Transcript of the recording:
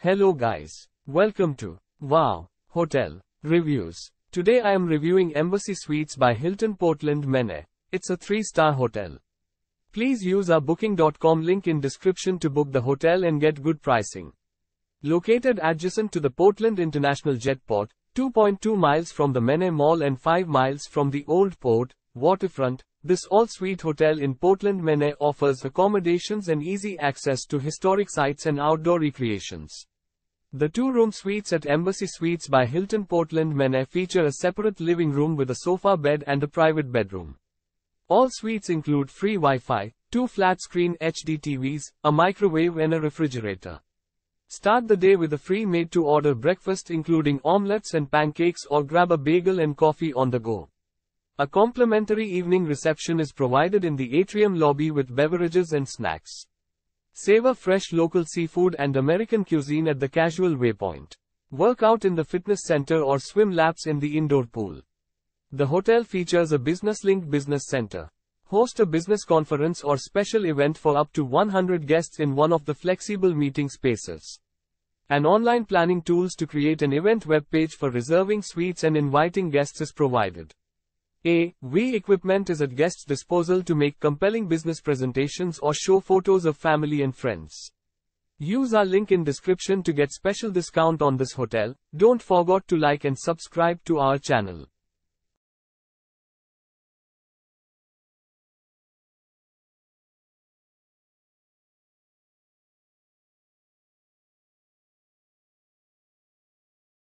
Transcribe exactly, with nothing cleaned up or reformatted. Hello guys, welcome to Wow Hotel Reviews. Today I am reviewing Embassy Suites by Hilton Portland Maine. It's a three star hotel. Please use our booking dot com link in description to book the hotel and get good pricing. Located adjacent to the Portland International Jetport, two point two miles from the Maine Mall and five miles from the Old Port waterfront, this all-suite hotel in Portland, Maine offers accommodations and easy access to historic sites and outdoor recreations. The two-room suites at Embassy Suites by Hilton Portland, Maine feature a separate living room with a sofa bed and a private bedroom. All suites include free Wi-Fi, two flat-screen H D T Vs, a microwave and a refrigerator. Start the day with a free made-to-order breakfast including omelettes and pancakes, or grab a bagel and coffee on the go. A complimentary evening reception is provided in the atrium lobby with beverages and snacks. Savor fresh local seafood and American cuisine at the casual Waypoint. Work out in the fitness center or swim laps in the indoor pool. The hotel features a BusinessLink business center. Host a business conference or special event for up to one hundred guests in one of the flexible meeting spaces. An online planning tools to create an event webpage for reserving suites and inviting guests is provided. A V equipment is at guests' disposal to make compelling business presentations or show photos of family and friends. Use our link in description to get special discount on this hotel. Don't forget to like and subscribe to our channel.